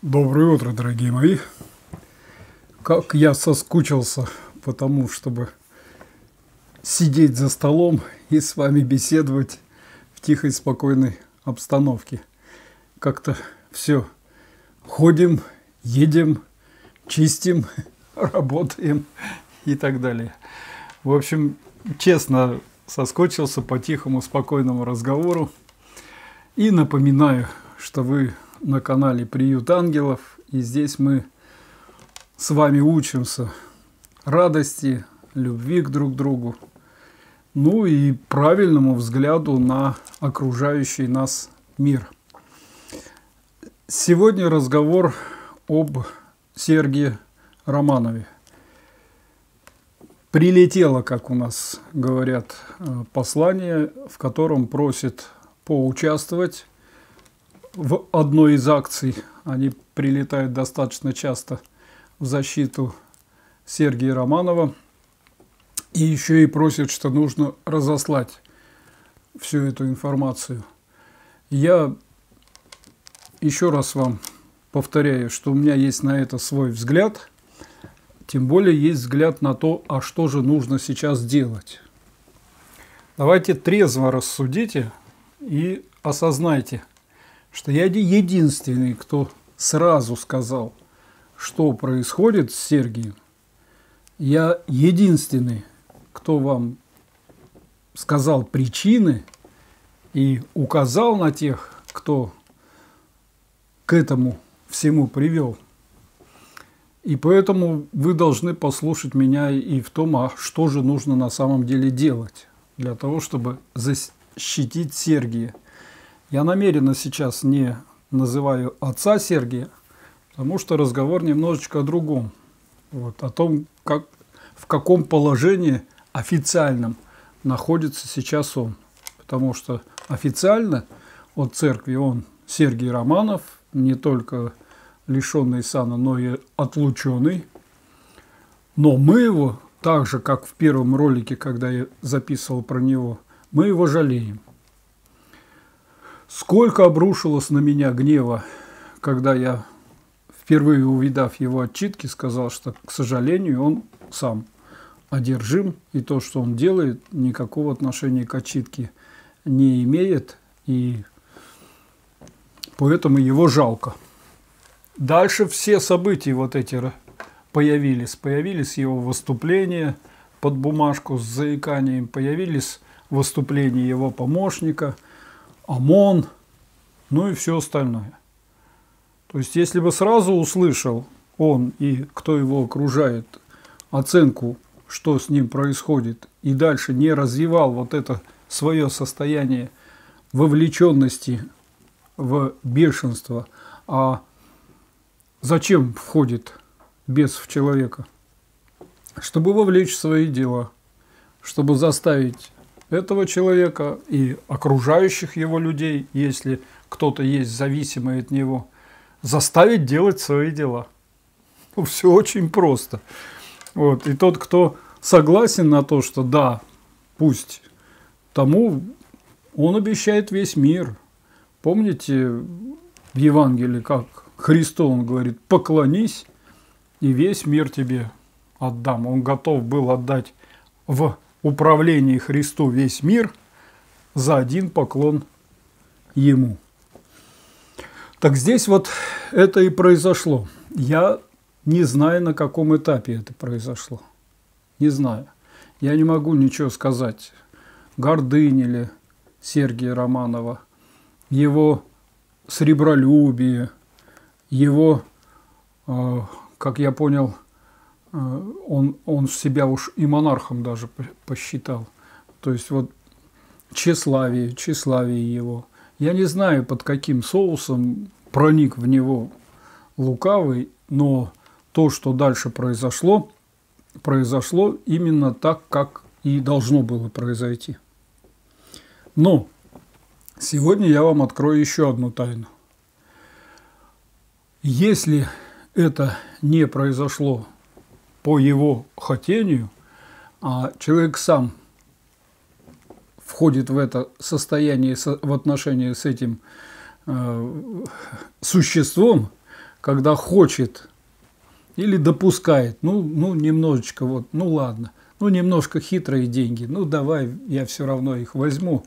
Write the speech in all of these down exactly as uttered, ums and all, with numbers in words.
Доброе утро, дорогие мои! Как я соскучился по тому, чтобы сидеть за столом и с вами беседовать в тихой, спокойной обстановке. Как-то все ходим, едем, чистим, работаем и так далее. В общем, честно соскучился по тихому, спокойному разговору. И напоминаю, что вы на канале Приют Ангелов, и здесь мы с вами учимся радости, любви к друг другу, ну и правильному взгляду на окружающий нас мир. Сегодня разговор об Сергии Романове. Прилетело, как у нас говорят, послание, в котором просит поучаствовать в одной из акций. Они прилетают достаточно часто в защиту Сергия Романова. И еще и просят, что нужно разослать всю эту информацию. Я еще раз вам повторяю, что у меня есть на это свой взгляд. Тем более есть взгляд на то, а что же нужно сейчас делать. Давайте трезво рассудите и осознайте, что я единственный, кто сразу сказал, что происходит с Сергием. Я единственный, кто вам сказал причины и указал на тех, кто к этому всему привел. И поэтому вы должны послушать меня и в том, а что же нужно на самом деле делать для того, чтобы защитить Сергия. Я намеренно сейчас не называю отца Сергия, потому что разговор немножечко о другом. Вот, о том, как, в каком положении официальном находится сейчас он. Потому что официально от церкви он Сергий Романов, не только лишенный сана, но и отлученный. Но мы его, так же, как в первом ролике, когда я записывал про него, мы его жалеем. Сколько обрушилось на меня гнева, когда я, впервые увидав его отчитки, сказал, что, к сожалению, он сам одержим, и то, что он делает, никакого отношения к отчитке не имеет, и поэтому его жалко. Дальше все события вот эти появились. Появились его выступления под бумажку с заиканием, появились выступления его помощника, ОМОН, ну и все остальное. То есть, если бы сразу услышал он и кто его окружает оценку, что с ним происходит, и дальше не развивал вот это свое состояние вовлеченности в бешенство, а зачем входит бес в человека? Чтобы вовлечь в свои дела, чтобы заставить этого человека и окружающих его людей, если кто-то есть зависимый от него, заставить делать свои дела. Ну, все очень просто. Вот. И тот, кто согласен на то, что да, пусть тому, он обещает весь мир. Помните в Евангелии, как Христу он говорит: поклонись, и весь мир тебе отдам. Он готов был отдать в управлении Христу весь мир за один поклон Ему. Так здесь вот это и произошло. Я не знаю, на каком этапе это произошло. Не знаю. Я не могу ничего сказать. Гордынили Сергия Романова, его сребролюбие, его, как я понял, он, он себя уж и монархом даже посчитал. То есть вот тщеславие, тщеславие его. Я не знаю, под каким соусом проник в него лукавый, но то, что дальше произошло, произошло именно так, как и должно было произойти. Но сегодня я вам открою еще одну тайну. Если это не произошло по его хотению, а человек сам входит в это состояние, в отношении с этим э, существом, когда хочет или допускает, ну, ну немножечко вот, ну ладно, ну немножко хитрые деньги, ну давай я все равно их возьму,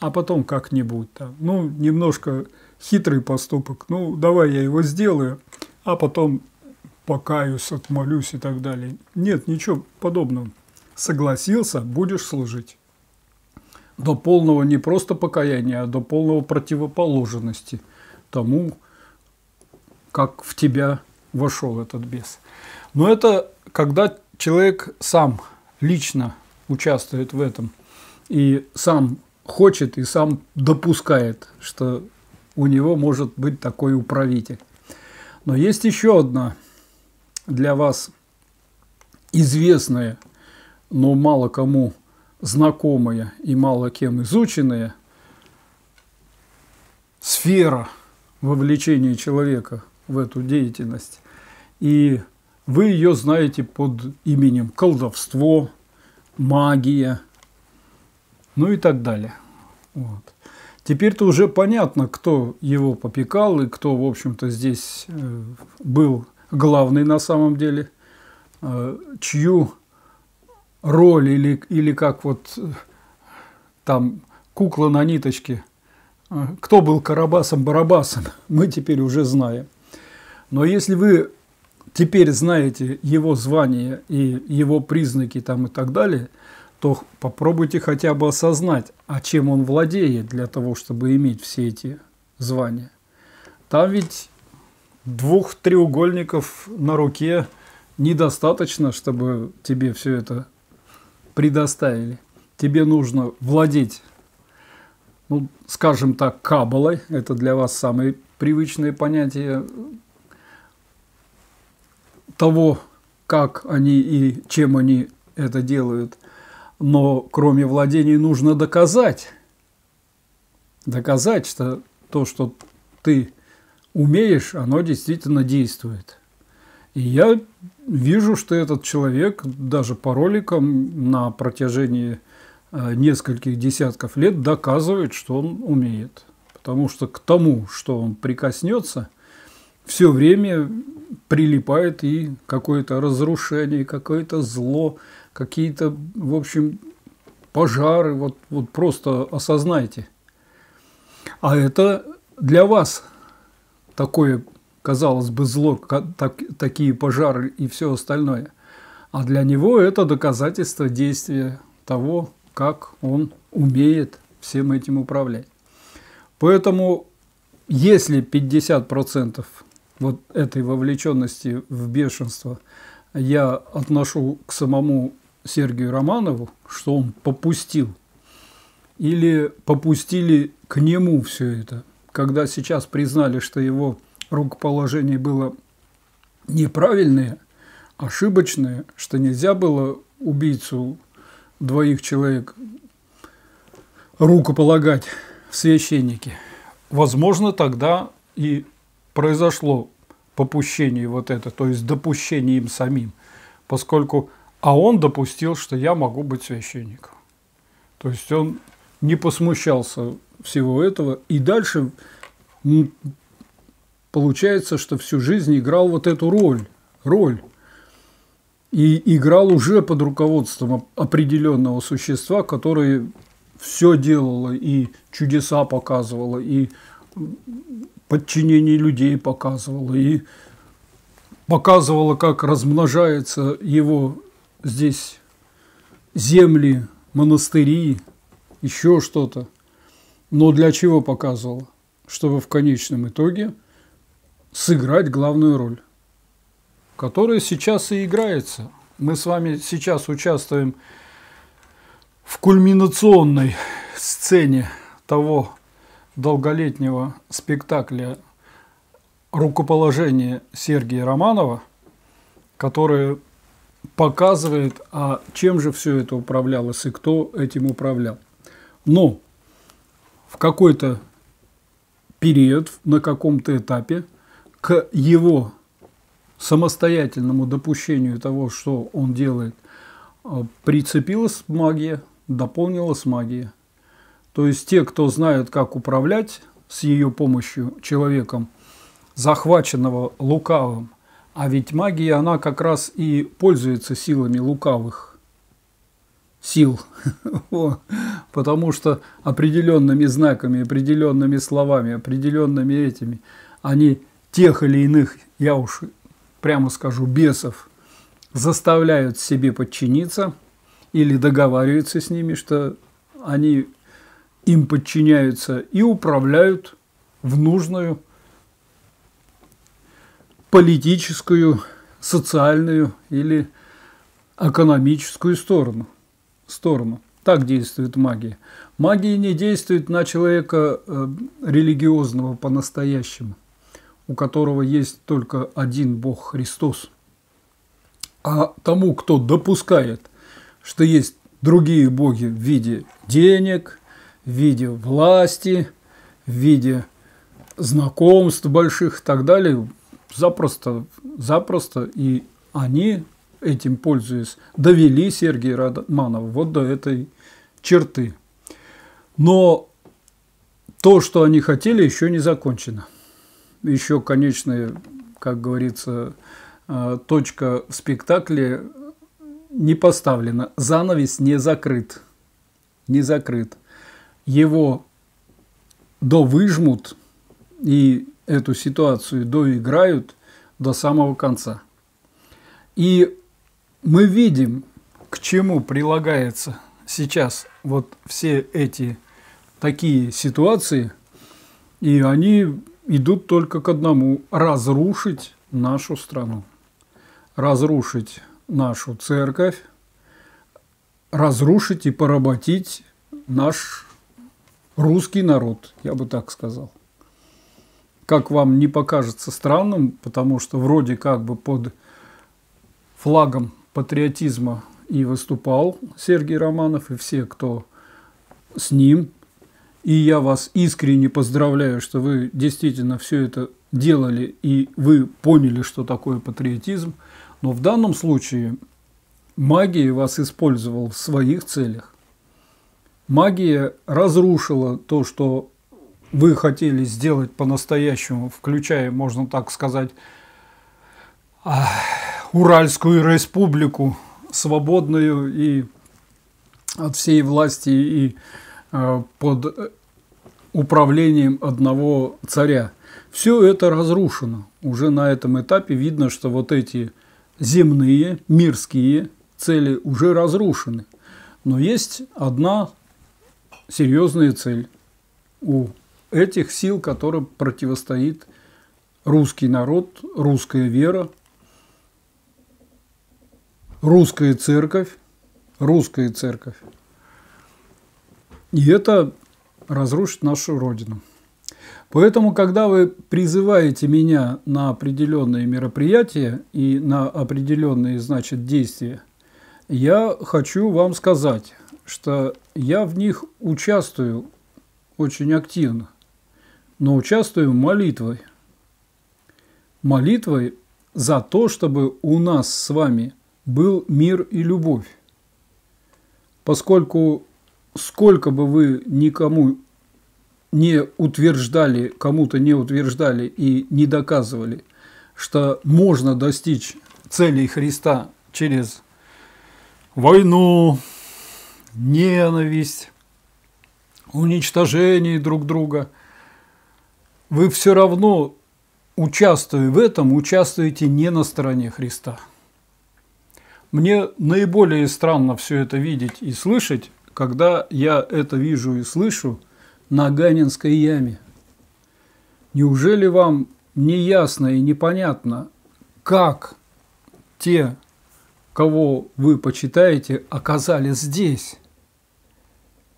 а потом как-нибудь там, ну немножко хитрый поступок, ну давай я его сделаю, а потом покаюсь, отмолюсь и так далее. Нет, ничего подобного. Согласился, будешь служить. До полного не просто покаяния, а до полного противоположности тому, как в тебя вошел этот бес. Но это когда человек сам лично участвует в этом и сам хочет, и сам допускает, что у него может быть такой управитель. Но есть еще одна для вас известная, но мало кому знакомая и мало кем изученная сфера вовлечения человека в эту деятельность. И вы ее знаете под именем колдовство, магия, ну и так далее. Вот. Теперь-то уже понятно, кто его попекал и кто, в общем-то, здесь был главный на самом деле, чью роль или, или как вот там кукла на ниточке, кто был Карабасом-Барабасом, мы теперь уже знаем. Но если вы теперь знаете его звание и его признаки там и так далее, то попробуйте хотя бы осознать, а чем он владеет для того, чтобы иметь все эти звания. Там ведь двух треугольников на руке недостаточно, чтобы тебе все это предоставили. Тебе нужно владеть, ну, скажем так, каббалой. Это для вас самые привычные понятия того, как они и чем они это делают. Но кроме владений нужно доказать. Доказать, что то, что ты умеешь, оно действительно действует. И я вижу, что этот человек даже по роликам на протяжении нескольких десятков лет доказывает, что он умеет. Потому что к тому, что он прикоснется, все время прилипает и какое-то разрушение, какое-то зло, какие-то, в общем, пожары. Вот, вот просто осознайте. А это для вас такое, казалось бы, зло, так, такие пожары и все остальное. А для него это доказательство действия того, как он умеет всем этим управлять. Поэтому, если пятьдесят процентов вот этой вовлеченности в бешенство я отношу к самому Сергию Романову, что он попустил, или попустили к нему все это, когда сейчас признали, что его рукоположение было неправильное, ошибочное, что нельзя было убийцу двоих человек рукополагать в священнике. Возможно, тогда и произошло попущение вот это, то есть допущение им самим, поскольку, а он допустил, что я могу быть священником. То есть он не посмущался всего этого, и дальше получается, что всю жизнь играл вот эту роль, роль, и играл уже под руководством определенного существа, которое все делало, и чудеса показывало, и подчинение людей показывало, и показывало, как размножаются его здесь земли, монастыри, еще что-то. Но для чего показывало? Чтобы в конечном итоге сыграть главную роль, которая сейчас и играется. Мы с вами сейчас участвуем в кульминационной сцене того долголетнего спектакля «Рукоположение Сергия Романова», которое показывает, а чем же все это управлялось и кто этим управлял. Но в какой-то период, на каком-то этапе к его самостоятельному допущению того, что он делает, прицепилась магия, дополнилась магия. То есть те, кто знают, как управлять с ее помощью человеком, захваченного лукавым. А ведь магия, она как раз и пользуется силами лукавых сил, потому что определенными знаками, определенными словами, определенными этими, они тех или иных, я уж прямо скажу, бесов, заставляют себе подчиниться или договариваются с ними, что они им подчиняются и управляют в нужную политическую, социальную или экономическую сторону. сторону. Так действует магия. Магия не действует на человека религиозного по-настоящему, у которого есть только один Бог Христос. А тому, кто допускает, что есть другие боги в виде денег, в виде власти, в виде знакомств больших и так далее, запросто, запросто, и они, этим пользуясь, довели Сергия Романова вот до этой черты. Но то, что они хотели, еще не закончено. Еще конечная, как говорится, точка в спектакле не поставлена. Занавес не закрыт. Не закрыт. Его довыжмут и эту ситуацию доиграют до самого конца. И мы видим, к чему прилагается сейчас вот все эти такие ситуации, и они идут только к одному – разрушить нашу страну, разрушить нашу церковь, разрушить и поработить наш русский народ, я бы так сказал. Как вам не покажется странным, потому что вроде как бы под флагом патриотизма и выступал Сергий Романов и все, кто с ним. И я вас искренне поздравляю, что вы действительно все это делали и вы поняли, что такое патриотизм. Но в данном случае магия вас использовала в своих целях. Магия разрушила то, что вы хотели сделать по-настоящему, включая, можно так сказать, Уральскую республику, свободную и от всей власти, и под управлением одного царя. Все это разрушено. Уже на этом этапе видно, что вот эти земные, мирские цели уже разрушены. Но есть одна серьезная цель у этих сил, которым противостоит русский народ, русская вера, русская церковь, русская церковь. И это разрушит нашу Родину. Поэтому, когда вы призываете меня на определенные мероприятия и на определенные, значит, действия, я хочу вам сказать, что я в них участвую очень активно, но участвую молитвой. Молитвой за то, чтобы у нас с вами был мир и любовь. Поскольку сколько бы вы никому не утверждали, кому-то не утверждали и не доказывали, что можно достичь целей Христа через войну, ненависть, уничтожение друг друга, вы все равно, участвуя в этом, участвуете не на стороне Христа. Мне наиболее странно все это видеть и слышать, когда я это вижу и слышу на Ганинской яме. Неужели вам не ясно и непонятно, как те, кого вы почитаете, оказались здесь?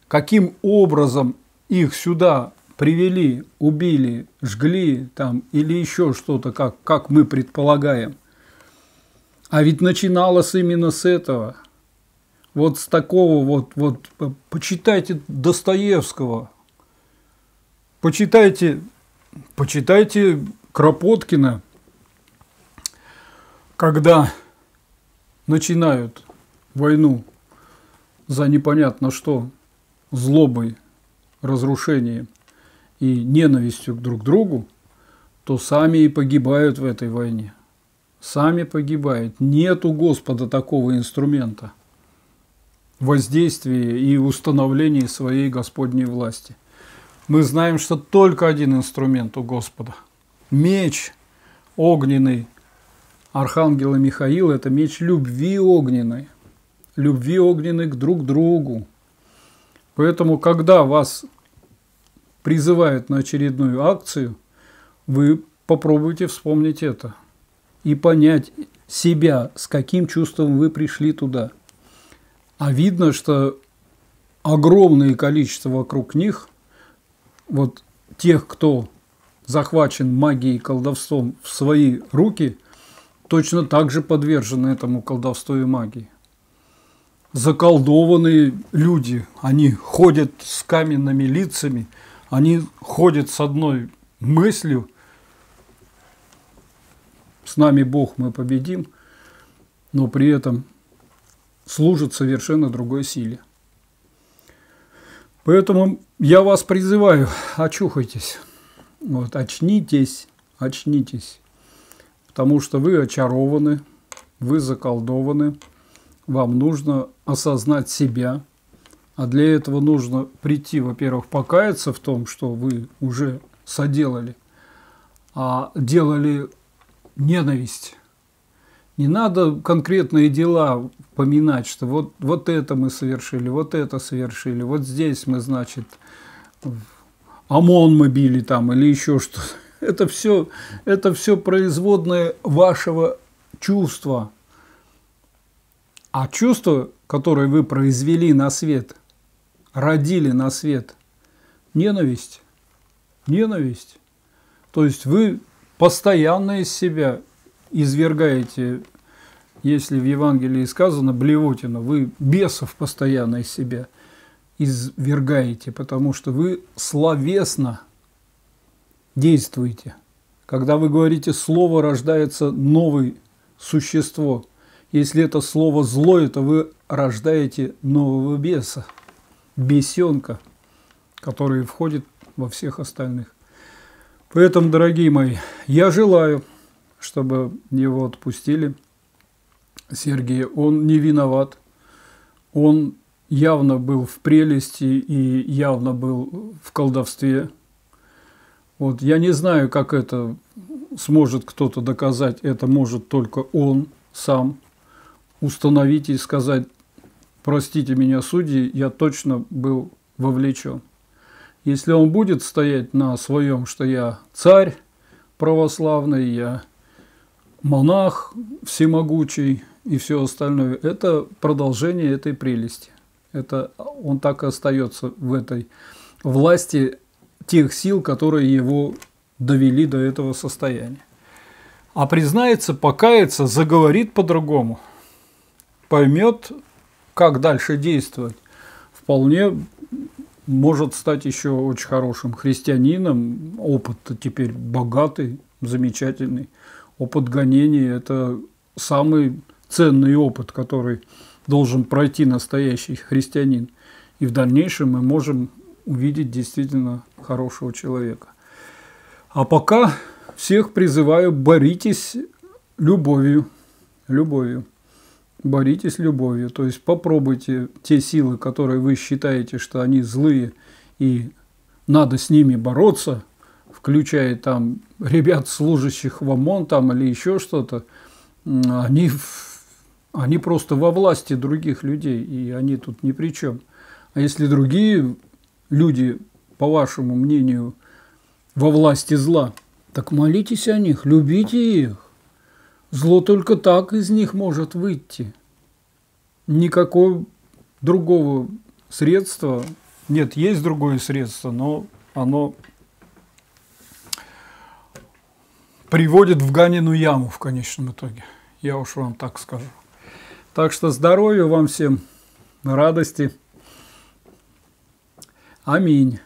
Каким образом их сюда привели, убили, жгли там или еще что-то, как, как мы предполагаем? А ведь начиналось именно с этого. Вот с такого вот, вот, почитайте Достоевского, почитайте, почитайте Кропоткина, когда начинают войну за непонятно что, злобой, разрушением и ненавистью друг к другу, то сами и погибают в этой войне. Сами погибают. Нет у Господа такого инструмента воздействия и установления своей Господней власти. Мы знаем, что только один инструмент у Господа. Меч огненный Архангела Михаила – это меч любви огненной. Любви огненной к друг другу. Поэтому, когда вас призывают на очередную акцию, вы попробуйте вспомнить это и понять себя, с каким чувством вы пришли туда. А видно, что огромное количество вокруг них, вот тех, кто захвачен магией и колдовством в свои руки, точно так же подвержены этому колдовству и магии. Заколдованные люди, они ходят с каменными лицами, они ходят с одной мыслью: с нами Бог, мы победим, но при этом служат совершенно другой силе. Поэтому я вас призываю, очухайтесь, вот, очнитесь, очнитесь, потому что вы очарованы, вы заколдованы, вам нужно осознать себя, а для этого нужно прийти, во-первых, покаяться в том, что вы уже соделали, а делали ненависть. Не надо конкретные дела поминать, что вот, вот это мы совершили, вот это совершили, вот здесь мы, значит, ОМОН мы били там или еще что-то. Это все, это все производное вашего чувства. А чувство, которое вы произвели на свет, родили на свет, ненависть, ненависть. То есть вы постоянно из себя извергаете, если в Евангелии сказано блевотину, вы бесов постоянно из себя извергаете, потому что вы словесно действуете. Когда вы говорите слово, рождается новое существо. Если это слово злое, то вы рождаете нового беса, бесенка, который входит во всех остальных. Поэтому, дорогие мои, я желаю, чтобы его отпустили, Сергия. Он не виноват, он явно был в прелести и явно был в колдовстве. Вот, я не знаю, как это сможет кто-то доказать, это может только он сам установить и сказать: простите меня, судьи, я точно был вовлечен. Если он будет стоять на своем, что я царь православный, я монах всемогучий и все остальное, это продолжение этой прелести. Это он так и остается в этой власти тех сил, которые его довели до этого состояния. А признается, покается, заговорит по-другому, поймет, как дальше действовать, вполне может стать еще очень хорошим христианином. Опыт-то теперь богатый, замечательный. Опыт гонений – это самый ценный опыт, который должен пройти настоящий христианин. И в дальнейшем мы можем увидеть действительно хорошего человека. А пока всех призываю: боритесь любовью. Любовью. Боритесь любовью. То есть попробуйте те силы, которые вы считаете, что они злые и надо с ними бороться, включая там ребят, служащих в ОМОН там, или еще что-то, они, они просто во власти других людей, и они тут ни при чем. А если другие люди, по вашему мнению, во власти зла, так молитесь о них, любите их. Зло только так из них может выйти. Никакого другого средства. Нет, есть другое средство, но оно приводит в Ганиную яму в конечном итоге. Я уж вам так скажу. Так что здоровья вам всем, радости. Аминь.